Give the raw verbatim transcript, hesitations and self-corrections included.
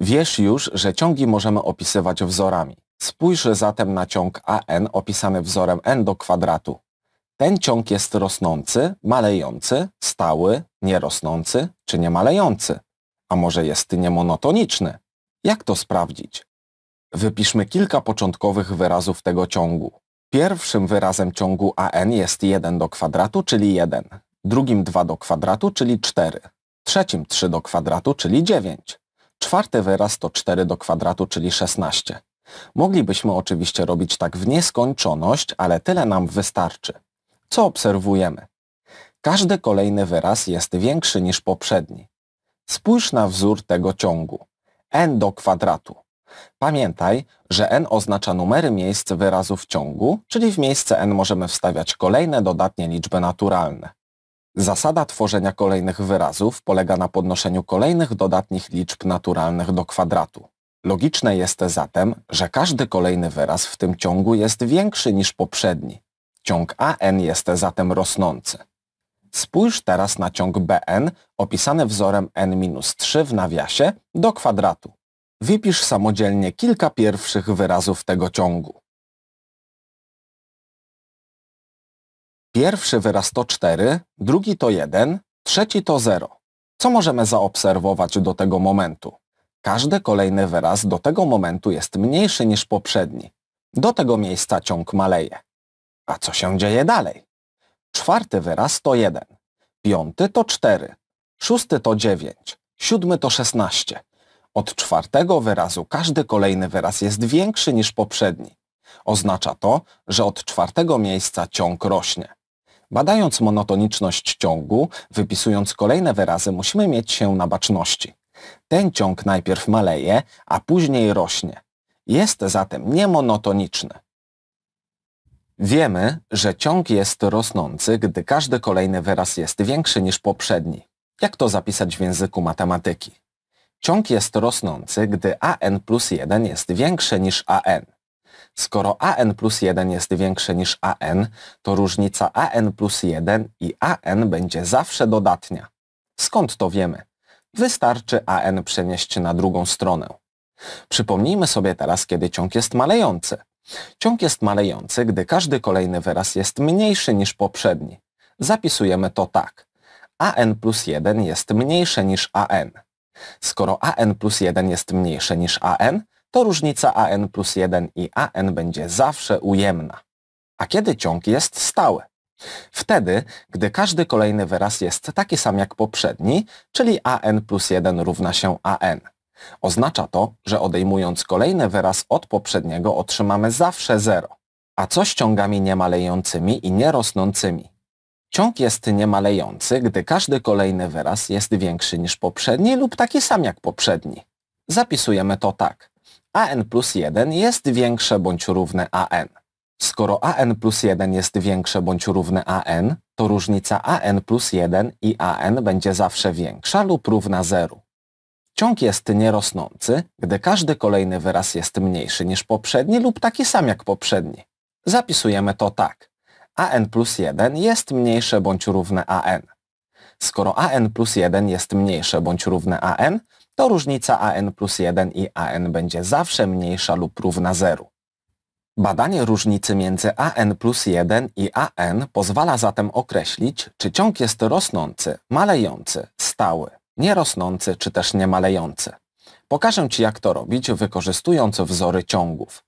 Wiesz już, że ciągi możemy opisywać wzorami. Spójrz zatem na ciąg A N opisany wzorem n do kwadratu. Ten ciąg jest rosnący, malejący, stały, nierosnący czy niemalejący? A może jest niemonotoniczny? Jak to sprawdzić? Wypiszmy kilka początkowych wyrazów tego ciągu. Pierwszym wyrazem ciągu A N jest jeden do kwadratu, czyli jeden. Drugim dwa do kwadratu, czyli cztery. Trzecim trzy do kwadratu, czyli dziewięć. Czwarty wyraz to cztery do kwadratu, czyli szesnaście. Moglibyśmy oczywiście robić tak w nieskończoność, ale tyle nam wystarczy. Co obserwujemy? Każdy kolejny wyraz jest większy niż poprzedni. Spójrz na wzór tego ciągu. N do kwadratu. Pamiętaj, że n oznacza numery miejsc wyrazów ciągu, czyli w miejsce n możemy wstawiać kolejne dodatnie liczby naturalne. Zasada tworzenia kolejnych wyrazów polega na podnoszeniu kolejnych dodatnich liczb naturalnych do kwadratu. Logiczne jest zatem, że każdy kolejny wyraz w tym ciągu jest większy niż poprzedni. Ciąg A N jest zatem rosnący. Spójrz teraz na ciąg B N opisany wzorem n minus trzy w nawiasie do kwadratu. Wypisz samodzielnie kilka pierwszych wyrazów tego ciągu. Pierwszy wyraz to cztery, drugi to jeden, trzeci to zero. Co możemy zaobserwować do tego momentu? Każdy kolejny wyraz do tego momentu jest mniejszy niż poprzedni. Do tego miejsca ciąg maleje. A co się dzieje dalej? Czwarty wyraz to jeden, piąty to cztery, szósty to dziewięć, siódmy to szesnaście. Od czwartego wyrazu każdy kolejny wyraz jest większy niż poprzedni. Oznacza to, że od czwartego miejsca ciąg rośnie. Badając monotoniczność ciągu, wypisując kolejne wyrazy, musimy mieć się na baczności. Ten ciąg najpierw maleje, a później rośnie. Jest zatem niemonotoniczny. Wiemy, że ciąg jest rosnący, gdy każdy kolejny wyraz jest większy niż poprzedni. Jak to zapisać w języku matematyki? Ciąg jest rosnący, gdy A N plus jeden jest większe niż A N. Skoro A N plus jeden jest większe niż A N, to różnica A N plus jeden i A N będzie zawsze dodatnia. Skąd to wiemy? Wystarczy A N przenieść na drugą stronę. Przypomnijmy sobie teraz, kiedy ciąg jest malejący. Ciąg jest malejący, gdy każdy kolejny wyraz jest mniejszy niż poprzedni. Zapisujemy to tak. A N plus jeden jest mniejsze niż A N. Skoro A N plus jeden jest mniejsze niż A N, to różnica A N plus jeden i A N będzie zawsze ujemna. A kiedy ciąg jest stały? Wtedy, gdy każdy kolejny wyraz jest taki sam jak poprzedni, czyli A N plus jeden równa się A N. Oznacza to, że odejmując kolejny wyraz od poprzedniego otrzymamy zawsze zero. A co z ciągami niemalejącymi i nierosnącymi? Ciąg jest niemalejący, gdy każdy kolejny wyraz jest większy niż poprzedni lub taki sam jak poprzedni. Zapisujemy to tak. A N plus jeden jest większe bądź równe A N. Skoro A N plus jeden jest większe bądź równe A N, to różnica A N plus jeden i A N będzie zawsze większa lub równa zero. Ciąg jest nierosnący, gdy każdy kolejny wyraz jest mniejszy niż poprzedni lub taki sam jak poprzedni. Zapisujemy to tak. A N plus jeden jest mniejsze bądź równe A N. Skoro A N plus jeden jest mniejsze bądź równe A N, to różnica A N plus jeden i A N będzie zawsze mniejsza lub równa zero. Badanie różnicy między A N plus jeden i A N pozwala zatem określić, czy ciąg jest rosnący, malejący, stały, nierosnący czy też niemalejący. Pokażę Ci, jak to robić, wykorzystując wzory ciągów.